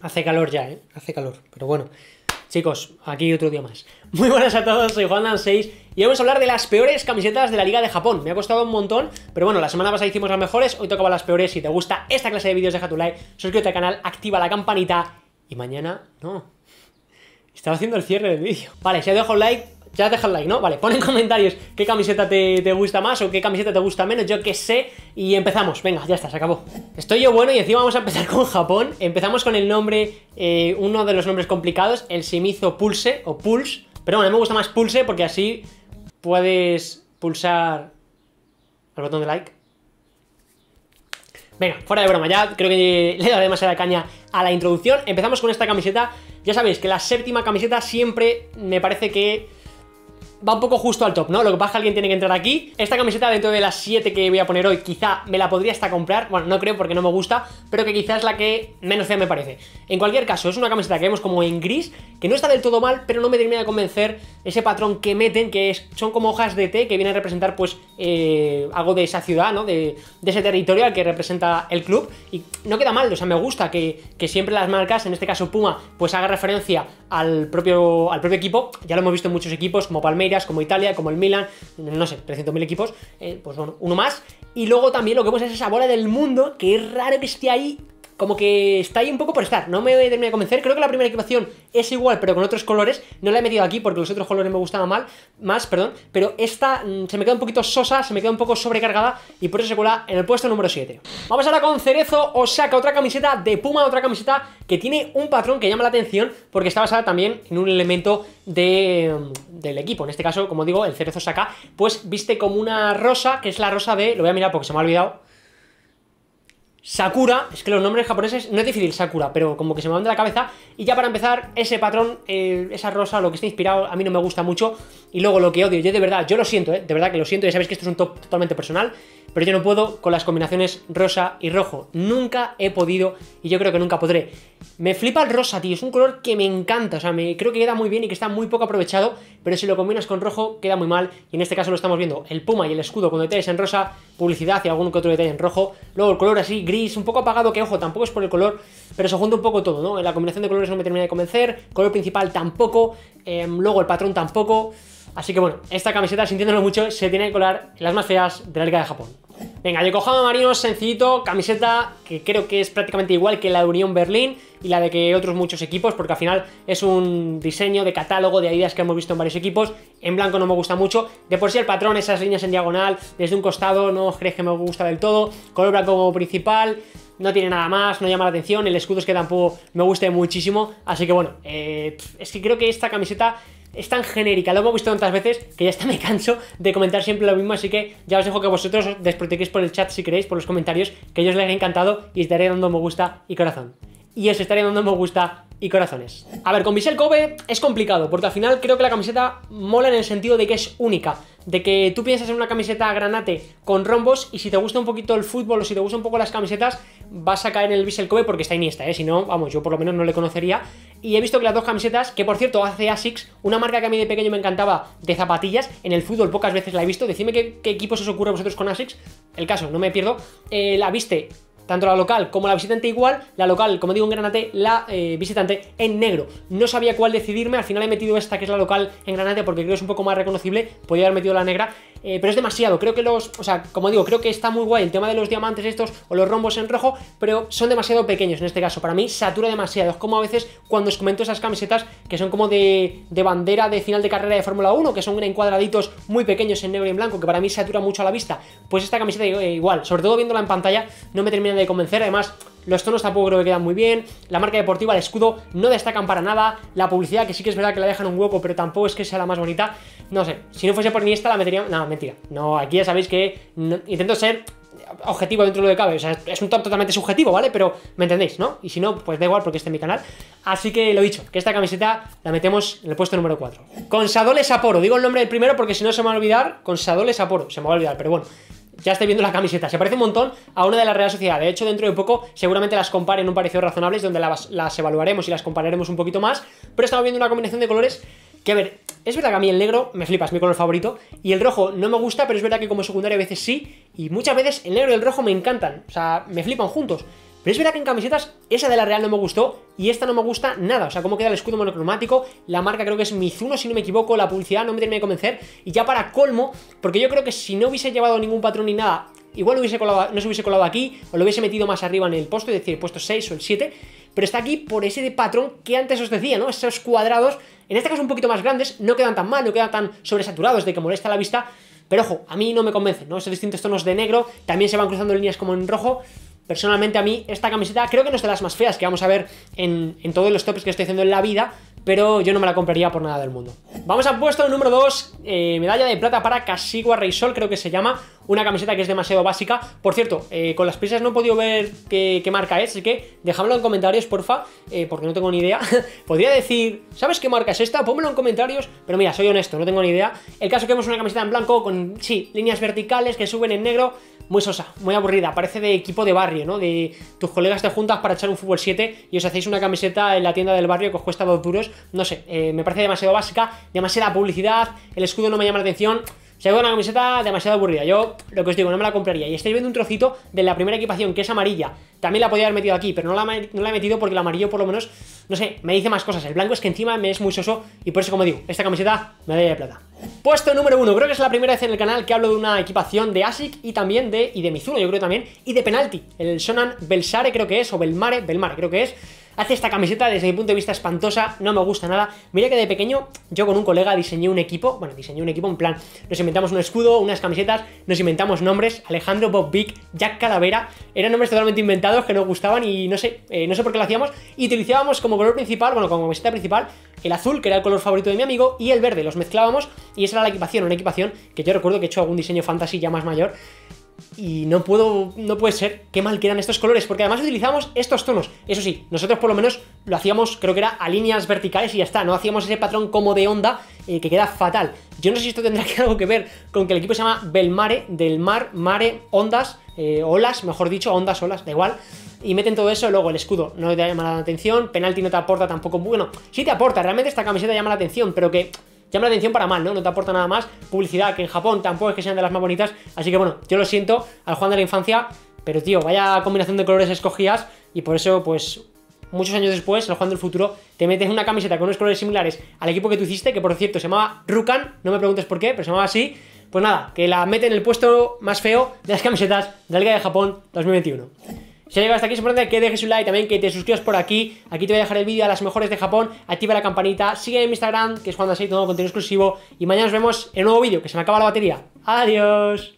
Hace calor ya, ¿eh? Hace calor. Pero bueno, chicos, aquí otro día más. Muy buenas a todos, soy JuanDam6 y vamos a hablar de las peores camisetas de la Liga de Japón. Me ha costado un montón, pero bueno, la semana pasada hicimos las mejores, hoy tocaba las peores. Si te gusta esta clase de vídeos, deja tu like, suscríbete al canal, activa la campanita y mañana... No. Estaba haciendo el cierre del vídeo. Vale, si has dejado like... Ya deja el like, ¿no? Vale, pon en comentarios qué camiseta te gusta más o qué camiseta te gusta menos, yo qué sé, y empezamos. Venga, ya está, se acabó. Estoy yo bueno y encima vamos a empezar con Japón. Empezamos con el nombre, uno de los nombres complicados, el Shimizu Pulse o Pulse. Pero bueno, a mí me gusta más Pulse porque así puedes pulsar el botón de like. Venga, fuera de broma, ya creo que le he dado demasiada caña a la introducción. Empezamos con esta camiseta. Ya sabéis que la séptima camiseta siempre me parece que... va un poco justo al top, ¿no? Lo que pasa es que alguien tiene que entrar aquí. Esta camiseta dentro de las 7 que voy a poner hoy, quizá me la podría hasta comprar. Bueno, no creo porque no me gusta, pero que quizás es la que menos fea me parece. En cualquier caso, es una camiseta que vemos como en gris, que no está del todo mal, pero no me termina de convencer ese patrón que meten, que son como hojas de té que vienen a representar pues algo de esa ciudad, ¿no? De ese territorio al que representa el club. Y no queda mal, o sea, me gusta que siempre las marcas, en este caso Puma, pues haga referencia al propio equipo. Ya lo hemos visto en muchos equipos, como Palmeiras, como Italia, como el Milan, no sé, 300.000 equipos, pues bueno, uno más. Y luego también lo que vemos es esa bola del mundo, que es raro que esté ahí, como que está ahí un poco por estar. No me termina de convencer, creo que la primera equipación es igual, pero con otros colores. No la he metido aquí porque los otros colores me gustaban más, pero esta se me queda un poquito sosa, se me queda un poco sobrecargada y por eso se cuela en el puesto número 7. Vamos ahora con Cerezo Osaka, otra camiseta de Puma, otra camiseta que tiene un patrón que llama la atención porque está basada también en un elemento del equipo. En este caso, como digo, el Cerezo Osaka, pues viste como una rosa, que es la rosa de... Lo voy a mirar porque se me ha olvidado. Sakura, es que los nombres japoneses, no es difícil Sakura, pero como que se me van de la cabeza. Y ya para empezar, ese patrón, esa rosa, lo que está inspirado, a mí no me gusta mucho. Y luego lo que odio, yo de verdad, yo lo siento, de verdad que lo siento, ya sabéis que esto es un top totalmente personal, pero yo no puedo con las combinaciones rosa y rojo, nunca he podido y yo creo que nunca podré. Me flipa el rosa, tío, es un color que me encanta, o sea, creo que queda muy bien y que está muy poco aprovechado, pero si lo combinas con rojo queda muy mal. Y en este caso lo estamos viendo, el Puma y el escudo con detalles en rosa, publicidad y algún que otro detalle en rojo, luego el color así, gris, un poco apagado, que ojo, tampoco es por el color, pero se junta un poco todo, ¿no? La combinación de colores no me termina de convencer, color principal tampoco, luego el patrón tampoco. Así que bueno, esta camiseta, sintiéndolo mucho, se tiene que colar en las más feas de la Liga de Japón. Venga, Yokohama Marinos, sencillito, camiseta que creo que es prácticamente igual que la de Unión Berlín y la de que otros muchos equipos, porque al final es un diseño de catálogo de Adidas que hemos visto en varios equipos. En blanco no me gusta mucho, de por sí el patrón, esas líneas en diagonal, desde un costado no crees que me gusta del todo, color blanco como principal, no tiene nada más, no llama la atención, el escudo es que tampoco me gusta muchísimo, así que bueno, es que creo que esta camiseta... es tan genérica, lo hemos visto tantas veces que ya está me canso de comentar siempre lo mismo, así que ya os dejo que vosotros os desproteguéis por el chat si queréis, por los comentarios, que yo os les he encantado y estaré dando me gusta y corazón. Y os estaré dando me gusta y corazones. A ver, con Vissel Kobe es complicado, porque al final creo que la camiseta mola en el sentido de que es única, de que tú piensas en una camiseta granate con rombos y si te gusta un poquito el fútbol o si te gustan un poco las camisetas, vas a caer en el Vissel Kobe porque está Iniesta, ¿eh? Si no, vamos, yo por lo menos no le conocería. Y he visto que las dos camisetas, que por cierto hace Asics, una marca que a mí de pequeño me encantaba de zapatillas, en el fútbol pocas veces la he visto, decidme qué equipos os ocurre a vosotros con Asics, el caso, no me pierdo, la viste... tanto la local como la visitante igual, la local, como digo, en granate, la visitante en negro. No sabía cuál decidirme, al final he metido esta que es la local en granate porque creo que es un poco más reconocible, podría haber metido la negra, pero es demasiado, creo que o sea, como digo, creo que está muy guay el tema de los diamantes estos o los rombos en rojo, pero son demasiado pequeños en este caso, para mí satura demasiado, es como a veces cuando os comento esas camisetas que son como de bandera de final de carrera de Fórmula 1, que son en cuadraditos muy pequeños en negro y en blanco, que para mí satura mucho a la vista, pues esta camiseta igual, sobre todo viéndola en pantalla, no me termina de convencer, además los tonos tampoco creo que quedan muy bien, la marca deportiva, el escudo no destacan para nada, la publicidad que sí que es verdad que la dejan un hueco, pero tampoco es que sea la más bonita, no sé, si no fuese por Iniesta la metería, no, mentira, no, aquí ya sabéis que no, intento ser objetivo dentro de lo que cabe, o sea, es un top totalmente subjetivo, ¿vale? Pero me entendéis, ¿no? Y si no, pues da igual porque este es mi canal, así que lo dicho, que esta camiseta la metemos en el puesto número 4. Consadole Sapporo, digo el nombre del primero porque si no se me va a olvidar, Consadole Sapporo, se me va a olvidar, pero bueno. Ya estáis viendo la camiseta, se parece un montón a una de la Real Sociedad, de hecho dentro de poco seguramente las comparen en un parecido razonables donde las evaluaremos y las compararemos un poquito más, pero estamos viendo una combinación de colores que a ver, es verdad que a mí el negro me flipa, es mi color favorito y el rojo no me gusta, pero es verdad que como secundaria a veces sí y muchas veces el negro y el rojo me encantan, o sea, me flipan juntos. Pero es verdad que en camisetas esa de la Real no me gustó y esta no me gusta nada. O sea, cómo queda el escudo monocromático, la marca creo que es Mizuno, si no me equivoco, la publicidad no me termina de convencer. Y ya para colmo, porque yo creo que si no hubiese llevado ningún patrón ni nada, igual hubiese colado, no se hubiese colado aquí, o lo hubiese metido más arriba en el posto, es decir, el puesto 6 o el 7, pero está aquí por ese de patrón que antes os decía, ¿no? Esos cuadrados, en este caso un poquito más grandes, no quedan tan mal, no quedan tan sobresaturados de que molesta la vista, pero ojo, a mí no me convencen, ¿no? Esos distintos tonos de negro, también se van cruzando líneas como en rojo. Personalmente a mí esta camiseta creo que no es de las más feas que vamos a ver en todos los tops que estoy haciendo en la vida, pero yo no me la compraría por nada del mundo. Vamos al puesto número 2, medalla de plata para Casigua Reisol, creo que se llama, una camiseta que es demasiado básica. Por cierto, con las prisas no he podido ver qué marca es, así que déjamelo en comentarios, porfa, porque no tengo ni idea. Podría decir, ¿sabes qué marca es esta? Pónmelo en comentarios, pero mira, soy honesto, no tengo ni idea. El caso que vemos una camiseta en blanco con, sí, líneas verticales que suben en negro, muy sosa, muy aburrida, parece de equipo de barrio, ¿no? De tus colegas te juntas para echar un fútbol 7 y os hacéis una camiseta en la tienda del barrio que os cuesta 2 euros. No sé, me parece demasiado básica, demasiada publicidad, el escudo no me llama la atención. Se ve una camiseta demasiado aburrida. Yo, lo que os digo, no me la compraría. Y estáis viendo un trocito de la primera equipación, que es amarilla. También la podía haber metido aquí, pero no la he metido porque el amarillo, por lo menos, no sé, me dice más cosas. El blanco es que encima me es muy soso y por eso, como digo, esta camiseta, medalla de plata. Puesto número 1. Creo que es la primera vez en el canal que hablo de una equipación de Asics y también de Mizuno, yo creo también, y de Penalti. El Sonan Belsare creo que es, o Belmare creo que es. Hace esta camiseta, desde mi punto de vista, espantosa, no me gusta nada. Mira que de pequeño yo con un colega diseñé un equipo en plan, nos inventamos un escudo, unas camisetas, nos inventamos nombres, Alejandro, Bob Vic, Jack Calavera, eran nombres totalmente inventados que nos gustaban y no sé por qué lo hacíamos, y utilizábamos como color principal, bueno, como camiseta principal, el azul, que era el color favorito de mi amigo, y el verde, los mezclábamos y esa era la equipación, una equipación que yo recuerdo que he hecho algún diseño fantasy ya más mayor. Y no puede ser, qué mal quedan estos colores, porque además utilizamos estos tonos. Eso sí, nosotros por lo menos lo hacíamos, creo que era a líneas verticales y ya está, no hacíamos ese patrón como de onda que queda fatal. Yo no sé si esto tendrá algo que ver con que el equipo se llama Belmare, del mar, mare, ondas, olas, mejor dicho, ondas, olas, da igual. Y meten todo eso, luego el escudo no te llama la atención, Penalti no te aporta tampoco, bueno, sí te aporta, realmente esta camiseta llama la atención, pero que... llama la atención para mal, ¿no? No te aporta nada más. Publicidad, que en Japón tampoco es que sean de las más bonitas. Así que bueno, yo lo siento al Juan de la infancia, pero tío, vaya combinación de colores escogidas. Y por eso, pues, muchos años después, el Juan del futuro te metes una camiseta con unos colores similares al equipo que tú hiciste, que por cierto se llamaba Rukan, no me preguntes por qué, pero se llamaba así. Pues nada, que la mete en el puesto más feo de las camisetas de la Liga de Japón 2021. Si has llegado hasta aquí es importante que dejes un like, también que te suscribas por aquí. Aquí te voy a dejar el vídeo a las mejores de Japón. Activa la campanita, sígueme en mi Instagram, que es JuanDam6, todo contenido exclusivo. Y mañana nos vemos en un nuevo vídeo, que se me acaba la batería. Adiós.